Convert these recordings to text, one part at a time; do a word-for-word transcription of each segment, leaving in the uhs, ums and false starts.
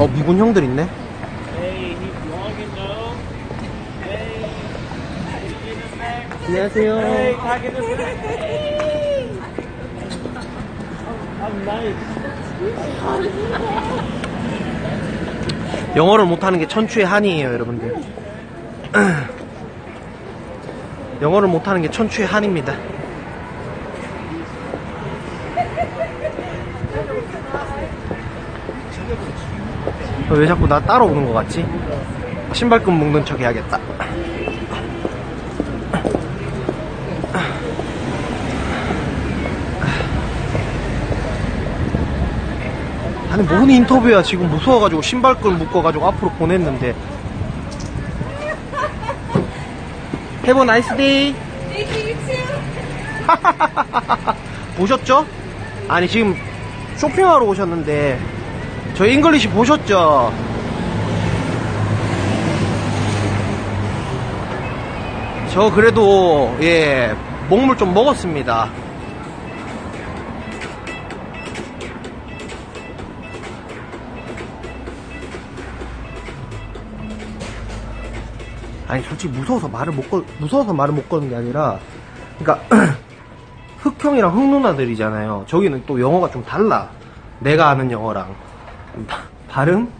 어, 미군 형들 있네. 안녕하세요. 영어를 못하는 게 천추의 한이에요, 여러분들. 영어를 못하는 게 천추의 한입니다. 왜 자꾸 나 따라오는 것 같지? 신발끈 묶는 척 해야겠다. 아니 뭔 인터뷰야. 지금 무서워가지고 신발끈 묶어가지고 앞으로 보냈는데. Have a nice day. 보셨죠? 아니 지금 쇼핑하러 오셨는데 저희 잉글리시 보셨죠? 저 그래도 예 먹물 좀 먹었습니다. 아니 솔직히 무서워서 말을 못 걸, 무서워서 말을 못 거는 게 아니라, 그러니까 흑형이랑 흑누나들이잖아요. 저기는 또 영어가 좀 달라. 내가 아는 영어랑 바, 발음?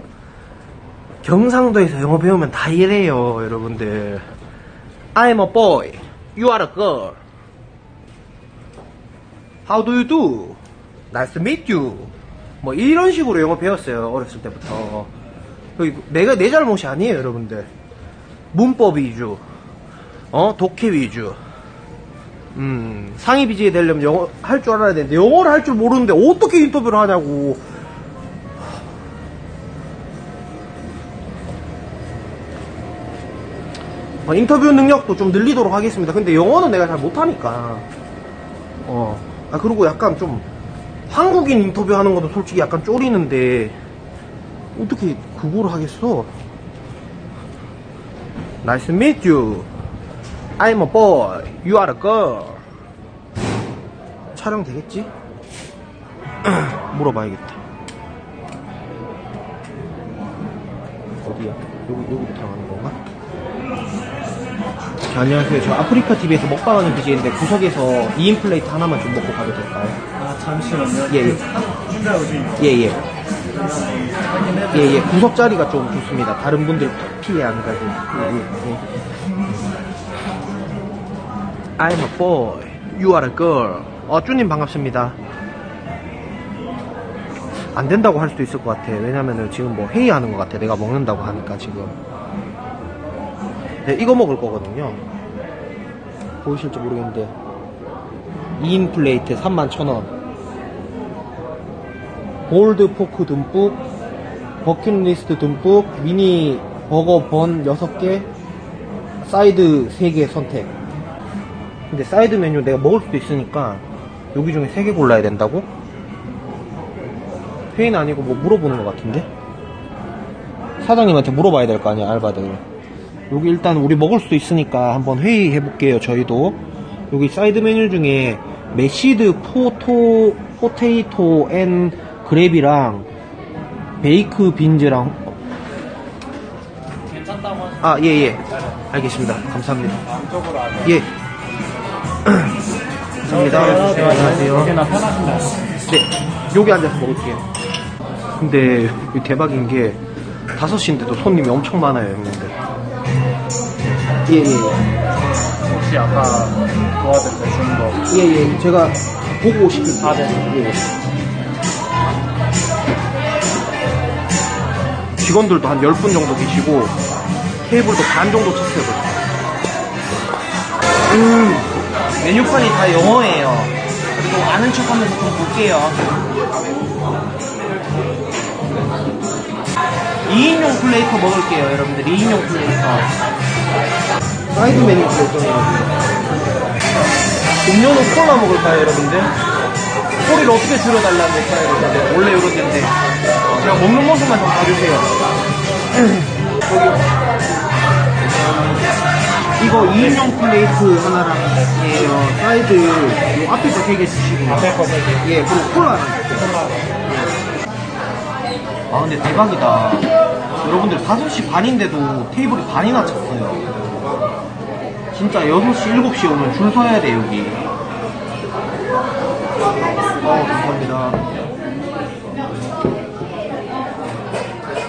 경상도에서 영어 배우면 다 이래요, 여러분들. I'm a boy, you are a girl. How do you do? Nice to meet you. 뭐 이런 식으로 영어 배웠어요, 어렸을 때부터. 그리고 내가 내 잘못이 아니에요, 여러분들. 문법 위주, 어 독해 위주, 음 상위 비지에 되려면 영어 할 줄 알아야 되는데 영어를 할 줄 모르는데 어떻게 인터뷰를 하냐고. 어, 인터뷰 능력도 좀 늘리도록 하겠습니다. 근데 영어는 내가 잘 못하니까. 어, 아 그리고 약간 좀 한국인 인터뷰하는 것도 솔직히 약간 쫄이는데 어떻게 그거를 하겠어? Nice to meet you. I'm a boy. You are a girl. 촬영 되겠지? 물어봐야겠다. 어디야? 여기, 여기로 들어가는 건가? 자, 안녕하세요. 저 아프리카 티비에서 먹방하는 비제이인데 구석에서 이 인 플레이트 하나만 좀 먹고 가도 될까요? 아, 잠시만요. 예, 예. 예, 예. 예예 예. 구석 자리가 좀 좋습니다. 다른 분들 피해 안 가고. 예, 예. I'm a boy, you are a girl. 어 쭈님 반갑습니다. 안 된다고 할 수도 있을 것 같아. 왜냐면은 지금 뭐 회의하는 것 같아. 내가 먹는다고 하니까 지금. 네, 이거 먹을 거거든요. 보이실지 모르겠는데 이 인 플레이트 삼만 천 원. 골드 포크 듬뿍, 버킷리스트 듬뿍, 미니 버거 번 여섯 개, 사이드 세 개 선택. 근데 사이드 메뉴 내가 먹을 수도 있으니까 여기 중에 세 개 골라야 된다고? 회의는 아니고 뭐 물어보는 것 같은데? 사장님한테 물어봐야 될 거 아니야, 알바들. 여기 일단 우리 먹을 수도 있으니까 한번 회의해볼게요, 저희도. 여기 사이드 메뉴 중에 메시드 포토, 포테이토 앤 그랩이랑 베이크 빈즈랑. 괜찮다고 하시죠? 아, 예예 예. 알겠습니다. 감사합니다. 예. 감사합니다. 안녕하세요. 네, 여기 앉아서 먹을게요. 근데 대박인 게 다섯 시인데도 손님이 엄청 많아요, 형님들. 예예 예. 혹시 아까 도와드릴 때 준 거? 예예, 제가 보고 시킨 거. 아, 네. 예. 직원들도 한 열 분 정도 계시고 테이블도 반 정도 쳤어요. 음, 메뉴판이 다 영어예요. 그리고 아는 척하면서 좀 볼게요. 이 인용 플레이터 먹을게요, 여러분들. 이 인용 플레이터. 사이드 메뉴 결정해요. 음료는 콜라 먹을까요, 여러분들? 소리를 어떻게 줄여달라는 걸까요, 여러분들? 원래 이런 데인데 제가 먹는 모습만 좀 봐주세요. 이거 이 인용 플레이트 하나랑 예요. 사이드 요 앞에 거 세 개 주시고 앞에 거 세 개. 예, 그리고 콜라. 콜라. 아 근데 대박이다. 여러분들 다섯 시 반인데도 테이블이 반이나 찼어요. 진짜 여섯 시, 일곱 시에 오면 줄 서야 돼 여기. 어 감사합니다.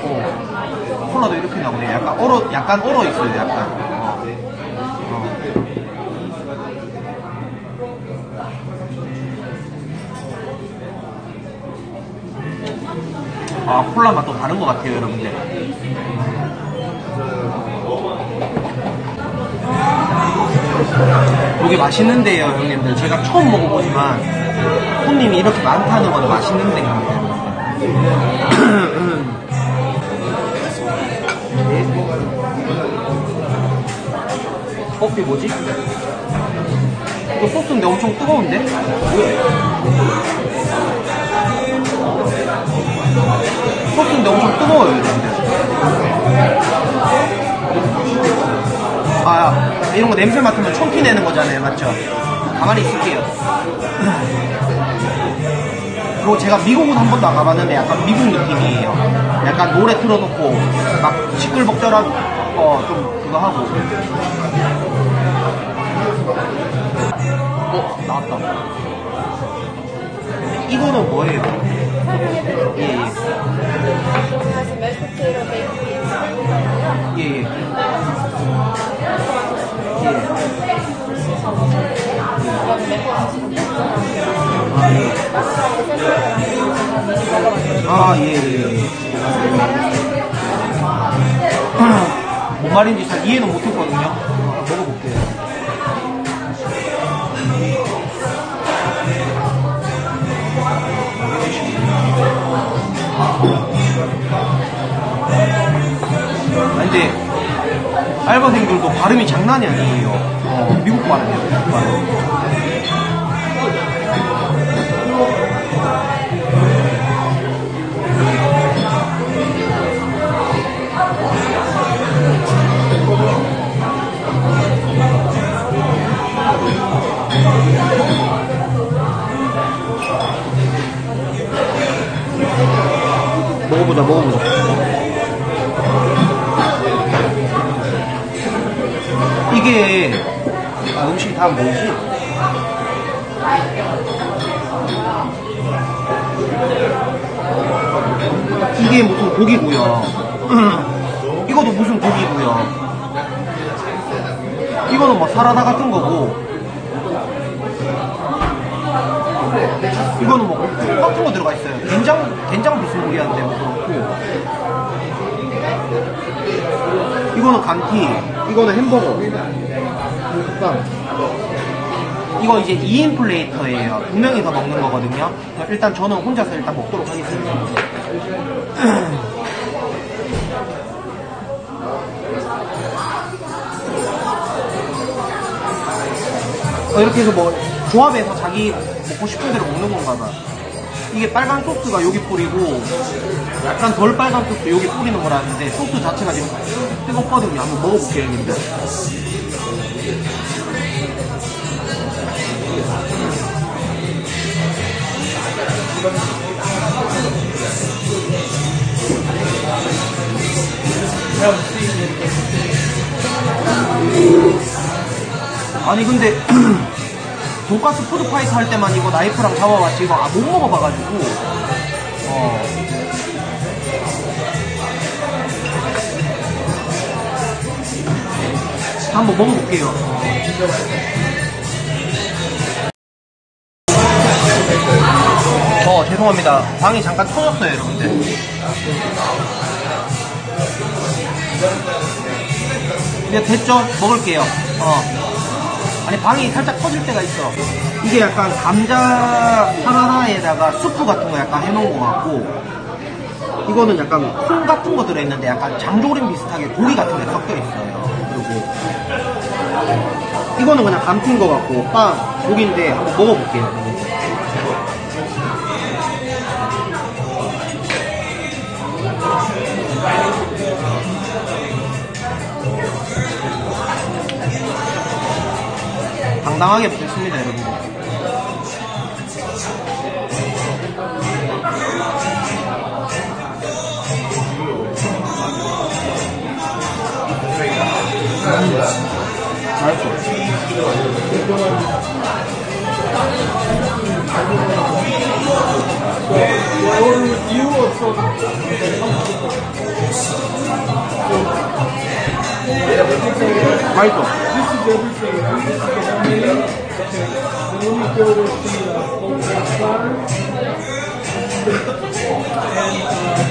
어 콜라도 이렇게 나오네. 약간 얼어, 약간 얼어 있어요. 약간. 아, 콜라 맛 또 다른 것 같아요, 여러분들. 여기 맛있는데요, 형님들. 제가 처음 먹어보지만 손님이 이렇게 많다는 건 맛있는 데입니다. 커피 뭐지? 이거 소스인데 엄청 뜨거운데? 왜? 소스인데 엄청 뜨거워요, 여러분들. 아, 이런 거 냄새 맡으면 총피 내는 거잖아요, 맞죠? 가만히 있을게요. 그리고 제가 미국은 한 번도 안 가봤는데 약간 미국 느낌이에요. 약간 노래 틀어놓고 막 시끌벅적한 어, 좀 그거 하고. 어, 나왔다. 이거는 뭐예요? 예예. 예예. 아 예예. 뭔 말인지 잘 이해는 못했거든요. 먹어볼게요. 근데 알바생들도 발음이 장난이 아니에요. 어, 미국 발음이에요. 미국 발음. 먹어보자, 먹어보자. 이게 음식이 다 뭐지? 이게 무슨 고기고요. 이것도 무슨 고기고요. 이거는 뭐 사라다 같은 거고, 이거는 뭐 같은 거 들어가 있어요. 된장, 된장 무슨 고기한데 뭐 그렇고. 이거는 감튀. 이거는 햄버거. 이거 이제 이 인 플레이터예요. 두 명이서 먹는 거거든요. 일단 저는 혼자서 일단 먹도록 하겠습니다. 어, 이렇게 해서 뭐 조합해서 자기 먹고 싶은 대로 먹는 건가 봐. 이게 빨간 소스가 여기 뿌리고 약간 덜 빨간 소스 여기 뿌리는 거라는데 소스 자체가 지금 뜨겁거든요. 한번 먹어볼게요, 형님들. 아니 근데 돈가스 푸드파이트 할 때만 이거 나이프랑 잡아봤지 이거 아, 못 먹어봐가지고. 어. 한번 먹어볼게요. 어. 어, 죄송합니다. 방이 잠깐 터졌어요, 여러분들. 이제 됐죠? 먹을게요. 어. 아니 방이 살짝 터질 때가 있어. 이게 약간 감자 사라다에다가 수프 같은 거 약간 해놓은 것 같고, 이거는 약간 콩 같은 거 들어있는데 약간 장조림 비슷하게 고기 같은 게 섞여 있어요. 그리고 이거는 그냥 감튀인 것 같고 빵 고기인데 한번 먹어볼게요. 당당하게 먹겠습니다, 여러분. 이유 없어. 맛있어.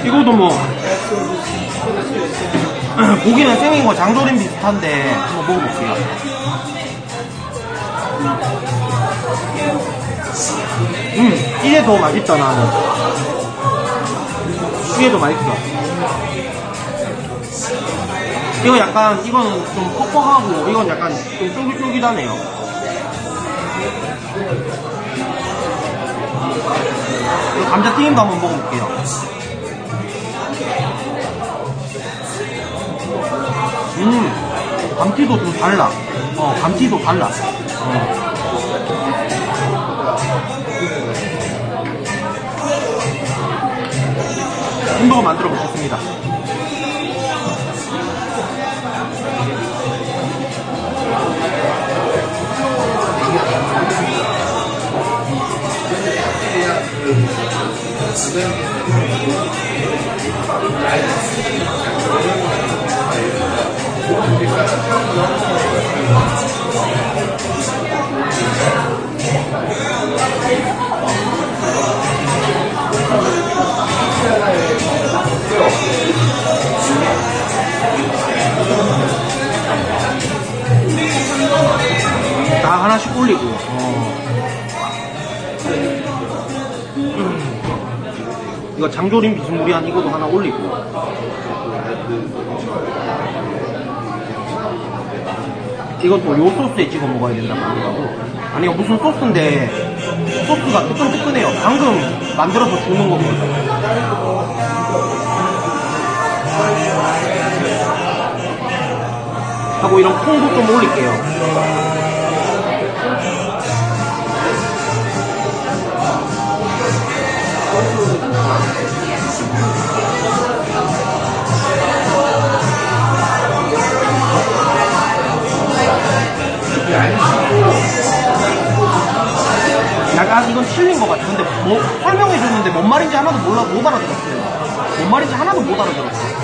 이것도 뭐 고기는 생긴 거 장조림 비슷한데 한번 먹어볼게요. 음, 이게 더 맛있다 나는. 이게 더 맛있어. 이거 약간 이거는 좀 퍽퍽하고 이건 약간 좀 쫄깃쫄깃하네요. 감자튀김도 한번 먹어볼게요. 음, 감튀도 좀 달라. 어, 감튀도 달라. 어. 햄버거 만들어 보겠습니다. 다 하나씩 올리고. 어. 이거 장조림 비스무리한 이것도 하나 올리고. 이건 또 요 소스에 찍어 먹어야 된다고 하더라고. 아니 이거 무슨 소스인데 소스가 뜨끈뜨끈해요. 방금 만들어서 주는 겁니다. 하고 이런 콩도 좀 올릴게요. 약간 이건 틀린 것 같은데 뭐 설명해줬는데 뭔 말인지 하나도 몰라 못 알아들었어요. 뭔 말인지 하나도 못 알아들었어요.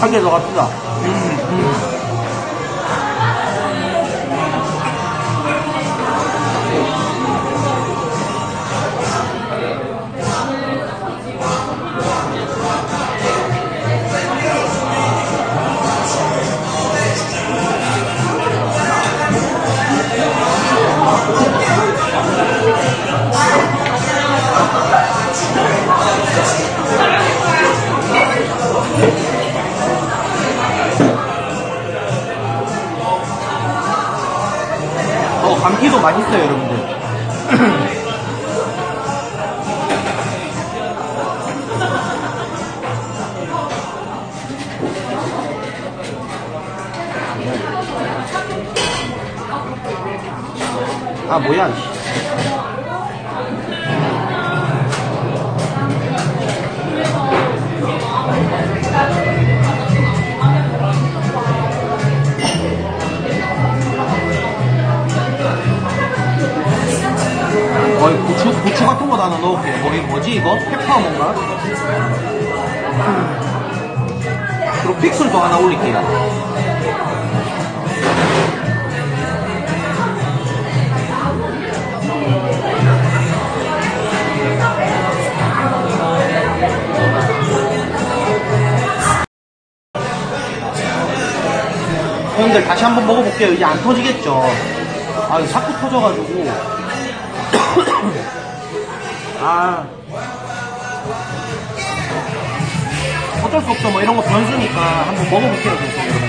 한 개 더 갑시다. 음, 음. 감튀도 맛있어요, 여러분들. 아, 뭐야. 어이, 고추, 고추 같은 거 하나 넣을게요. 뭐, 이게 뭐지, 이거? 페퍼 뭔가? 그리고 픽슬도 하나 올릴게요. 이걸 다시 한번 먹어볼게요. 이제 안 터지겠죠. 아, 자꾸 터져가지고. 아, 어쩔 수 없죠. 뭐 이런 거 변수니까 한번 먹어볼게요. 그래서 여러분들.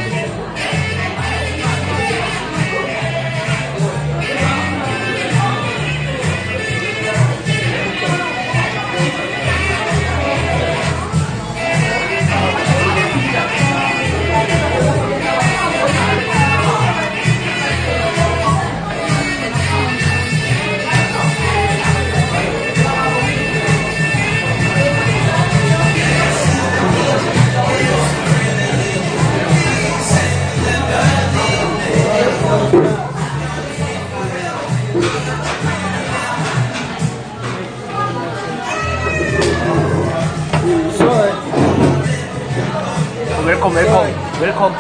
웰컴 웰컴 웰컴. 음.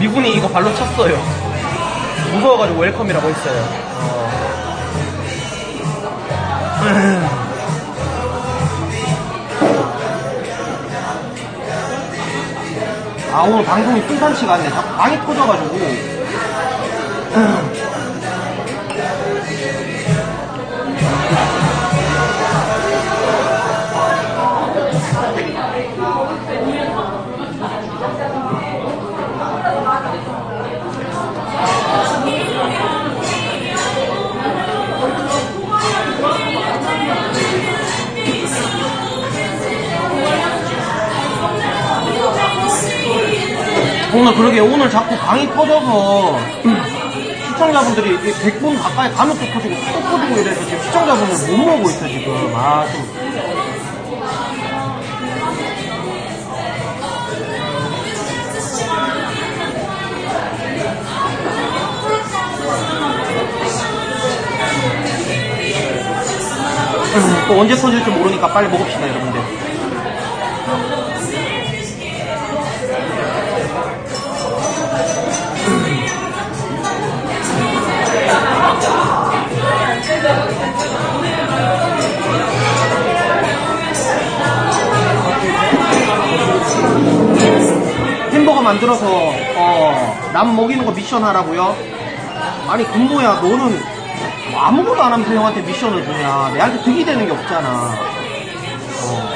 미군이 이거 발로 쳤어요. 무서워가지고 웰컴이라고 했어요. 어. 음. 아, 오늘 방송이 순탄치가 않네. 자꾸 방이 터져가지고. 음. 정말 그러게 오늘 자꾸 강이 터져서 시청자분들이 백 분 가까이 가면 또 터지고 또 터지고 이래서 지금 시청자분들 못 먹고 있어 지금. 아, 좀. 또 언제 터질지 모르니까 빨리 먹읍시다 여러분들. 햄버거 만들어서 어, 남 먹이는 거 미션 하라고요? 아니 금보야, 너는 아무것도 안 하면서 형한테 미션을 주냐. 내한테 득이 되는 게 없잖아. 어.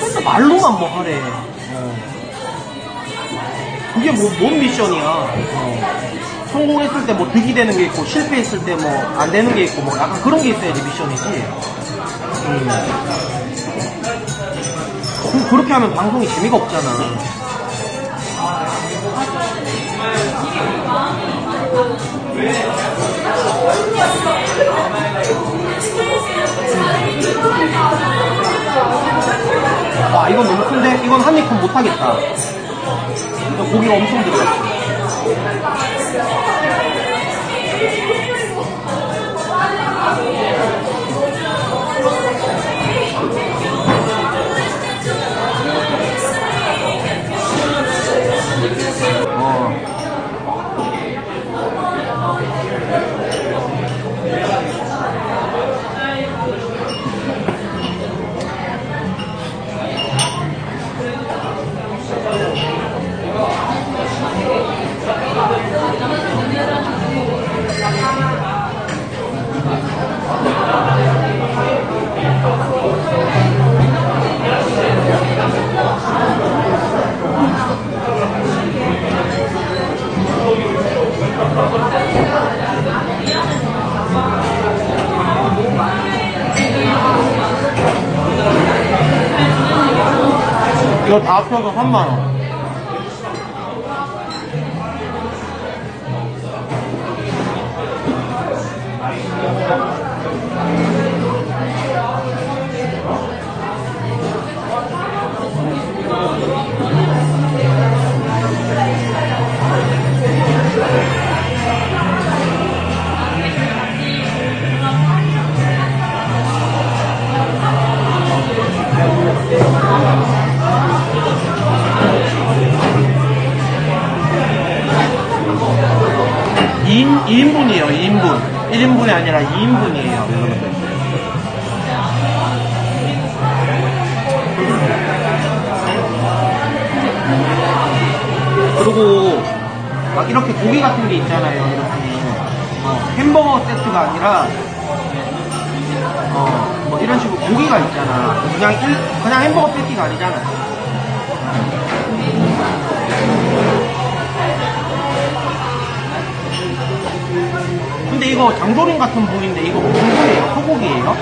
맨날 말로만 뭐 하래. 어. 그게 뭐, 뭔 미션이야. 어. 성공했을 때 뭐 득이 되는 게 있고, 실패했을 때 뭐 안 되는 게 있고, 뭐 약간 그런 게 있어야지 미션이지. 음. 그, 그렇게 하면 방송이 재미가 없잖아. 와, 이건 너무 큰데? 이건 한 입 큰 못하겠다. 이거 고기가 엄청 들어갔어. 어. 이거 다 합쳐서 삼만 원. 이 인분이에요, 이 인분. 일 인분이 아니라 이 인분이에요, 여러분들. 그리고 막 이렇게 고기 같은 게 있잖아요. 이렇게 어, 햄버거 세트가 아니라 어 뭐 이런 식으로 고기가 있잖아. 그냥 일, 그냥 햄버거 패티가 아니잖아. 근데 이거 장조림 같은 부위인데 이거 무슨 소리예요? 소고기예요?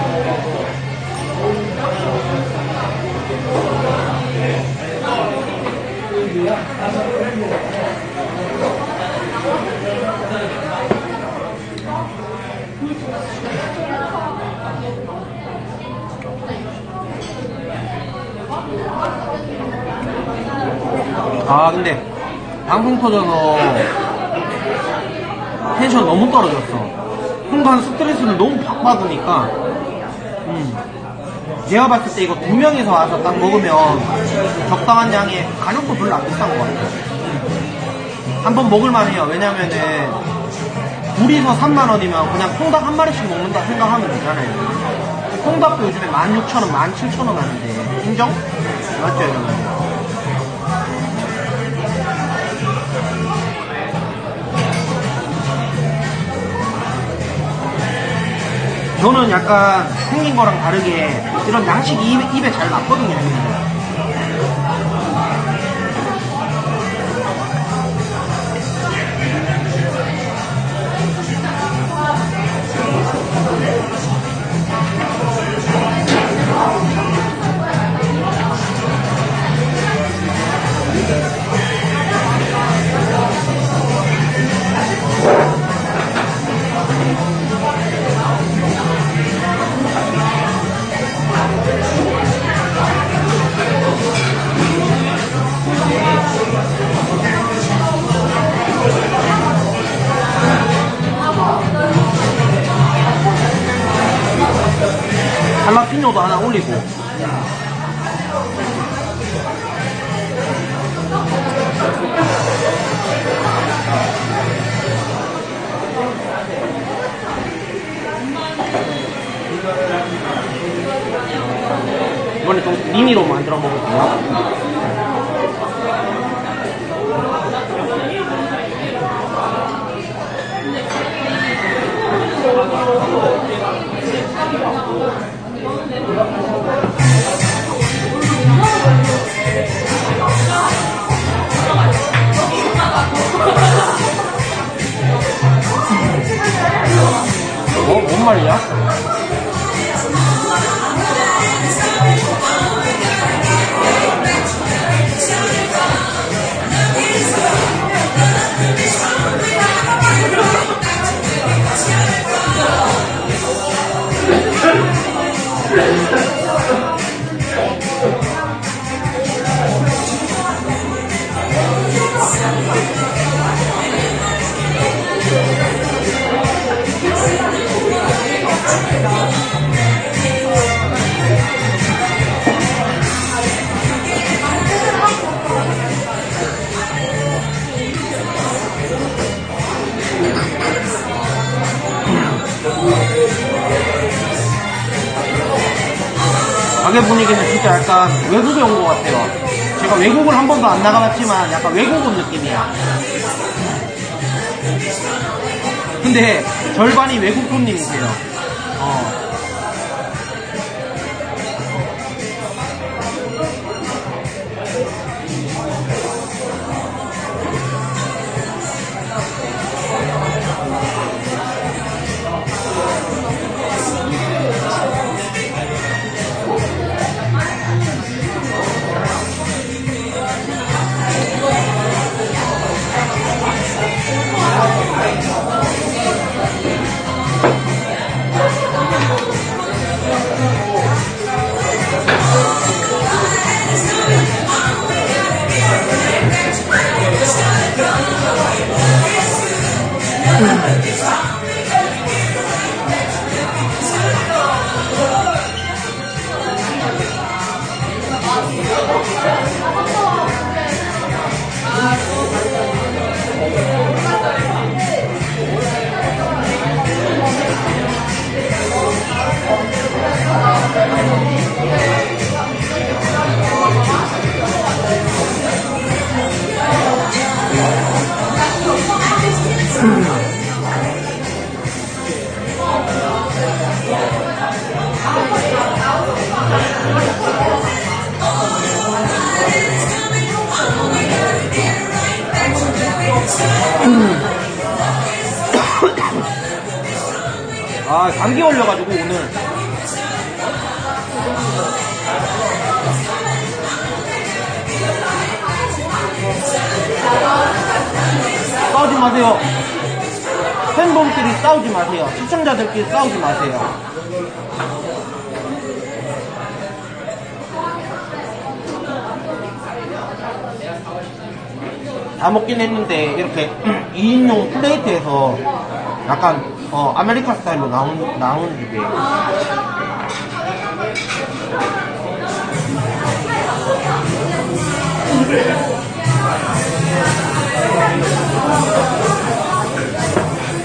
아 근데 방송 터져서 텐션 너무 떨어졌어. 순간 스트레스를 너무 팍 받으니까. 음. 제가 봤을 때 이거 두 명이서 와서 딱 먹으면 적당한 양의 가격도 별로 안 비싼 것 같아요. 한번 먹을만해요. 왜냐면은 둘이서 삼만 원이면 그냥 콩닭 한 마리씩 먹는다 생각하면 되잖아요. 콩닭도 요즘에 만 육천 원, 만 칠천 원 하는데 인정? 맞죠 여러분? 저는 약간 생긴 거랑 다르게 이런 양식이 입에, 입에 잘 맞거든요. 할라피뇨도 하나 올리고. 이번에 좀 미니로 만들어 먹을게요. 어? 뭔 말이야? 가게 분위기는 진짜 약간 외국에 온 것 같아요. 제가 외국을 한 번도 안 나가봤지만 약간 외국 온 느낌이야. 근데 절반이 외국 손님이세요. 어. 아, 감기 걸려가지고 오늘 싸우지 마세요. 팬분들이 싸우지 마세요. 시청자들끼리 싸우지 마세요. 다 먹긴 했는데 이렇게 이 인용 플레이트에서 약간 어, 아메리카 스타일로 나온, 나온 집이에요.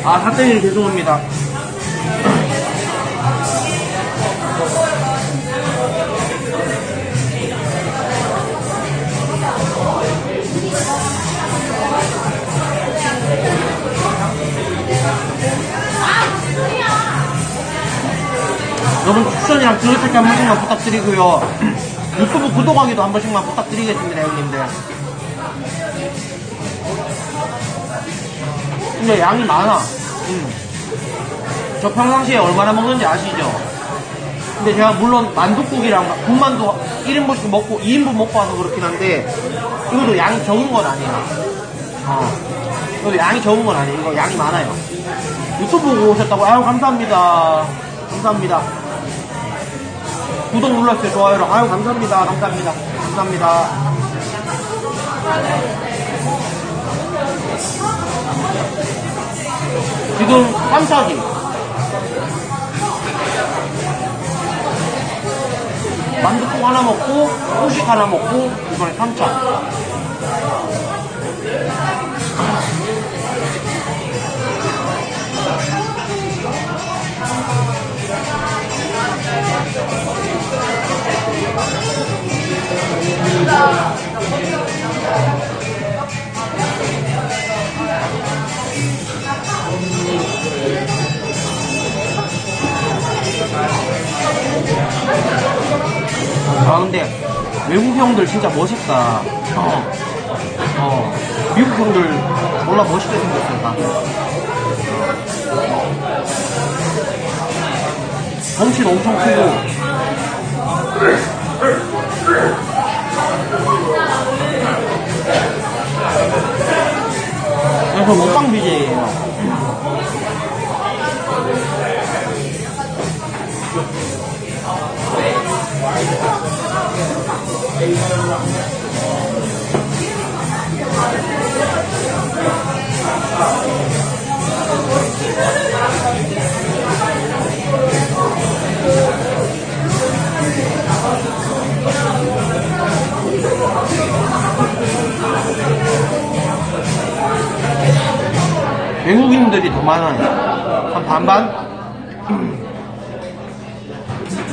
아, 사태님 죄송합니다. 여러분 추천이랑 들으실때 한 번씩만 부탁드리고요. 유튜브 구독하기도 한 번씩만 부탁드리겠습니다, 형님들. 근데 양이 많아. 음. 저 평상시에 얼마나 먹는지 아시죠? 근데 제가 물론 만둣국이랑 군만두 일 인분씩 먹고 이 인분 먹고 와서 그렇긴 한데 이것도 양이 적은 건 아니야. 어. 이것도 양이 적은 건 아니에요. 이거 양이 많아요. 유튜브 보고 오셨다고? 아유 감사합니다. 감사합니다. 구독 눌러주세요. 좋아요랑. 아유 감사합니다. 감사합니다. 감사합니다. 지금 삼 차지 만두국 하나 먹고 후식 하나 먹고 이번에 삼 차. 아 근데 외국 형들 진짜 멋있다. 어, 어. 미국 형들 몰라 멋있게 생겼어요. 다 덩치도 엄청 크고. 그래서 먹방 비제이에요. 외국인들이 더 많아요. 한 반반? 아,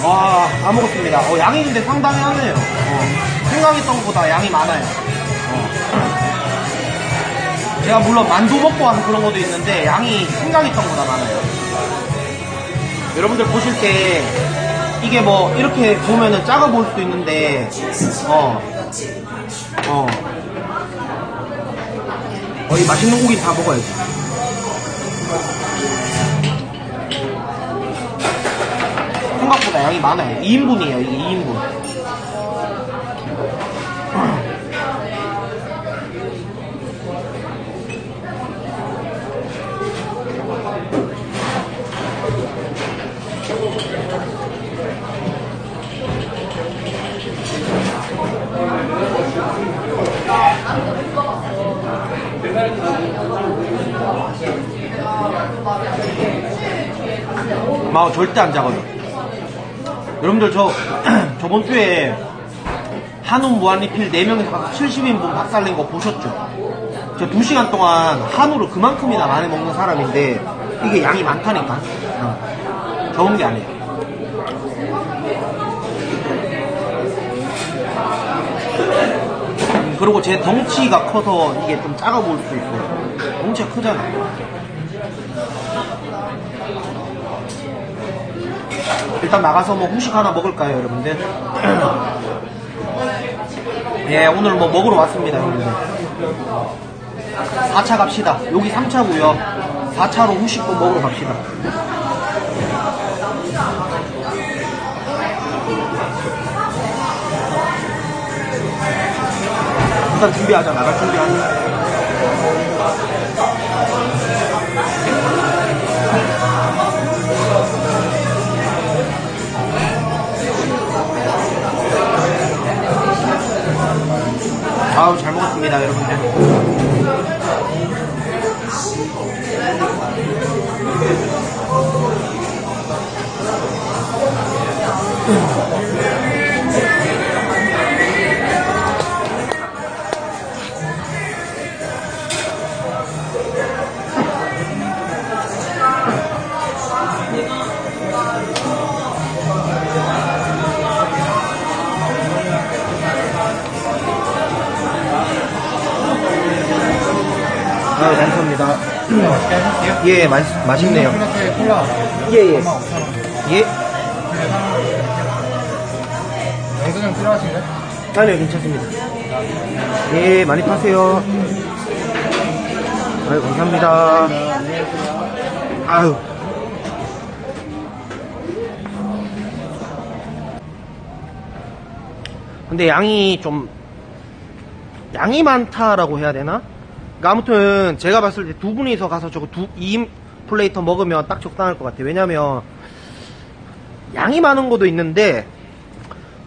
와, 아무것도입니다. 어, 양이 근데 상당히 하네요. 어, 생각했던 것보다 양이 많아요. 어. 제가 물론 만두 먹고 하는 그런 것도 있는데 양이 생각했던 것보다 많아요. 여러분들 보실 때 이게 뭐 이렇게 보면은 작아 보일 수도 있는데 어, 어. 어, 이 맛있는 고기 다 먹어야지. 생각보다 양이 많아요. 이 인분이에요, 이게 이 인분. 마오 절대 안 작아요. 여러분들 저 저번 주에 한우 무한리필 네 명이서 가서 칠십 인분 박살낸 거 보셨죠? 저 두 시간 동안 한우를 그만큼이나 많이 먹는 사람인데 이게 양이 많다니까. 어. 적은 게 아니에요. 음, 그리고 제 덩치가 커서 이게 좀 작아 보일 수 있어요. 덩치가 크잖아. 일단 나가서 뭐 후식 하나 먹을까요, 여러분들? 예, 오늘 뭐 먹으러 왔습니다, 여러분들. 사 차 갑시다. 여기 삼 차고요. 사 차로 후식도 먹으러 갑시다. 일단 준비하자, 나갈 준비하자. 아우, 잘 먹었습니다, 여러분들. 아, 감사합니다. 맛있게 하셨어요? 예, 맛, 맛있네요. 콜라. 예, 예. 예? 영수 좀 필요하신가요? 아니요, 괜찮습니다. 예, 많이 파세요. 아유, 감사합니다. 아유. 근데 양이 좀, 양이 많다라고 해야 되나? 그러니까 아무튼 제가 봤을 때 두 분이서 가서 저거 두, 이 플레이터 먹으면 딱 적당할 것 같아요. 왜냐면 양이 많은 것도 있는데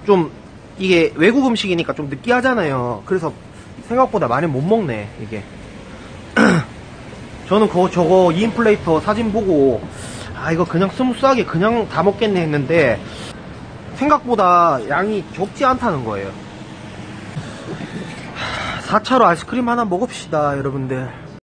좀 이게 외국 음식이니까 좀 느끼하잖아요. 그래서 생각보다 많이 못 먹네, 이게. 저는 그거 저거 이 인 플레이터 사진 보고 아, 이거 그냥 스무스하게 그냥 다 먹겠네 했는데 생각보다 양이 적지 않다는 거예요. 사 차로 아이스크림 하나 먹읍시다, 여러분들.